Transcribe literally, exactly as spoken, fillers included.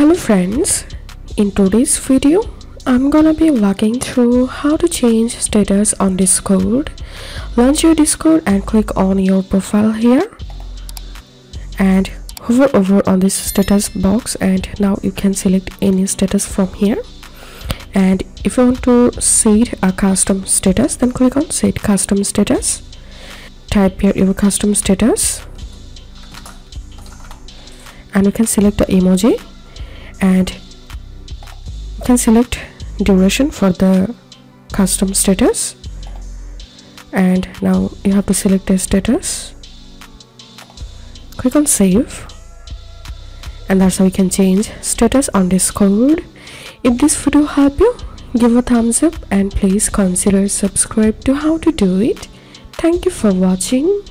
Hello friends, in today's video I'm gonna be walking through how to change status on Discord. Launch your Discord and click on your profile here and hover over on this status box, and now you can select any status from here. And if you want to set a custom status, then click on set custom status. Type here your custom status and you can select the emoji, and you can select duration for the custom status, and now you have to select the status, click on save, and that's how you can change status on Discord. If this video helped you, give a thumbs up and please consider subscribe to how to do it. Thank you for watching.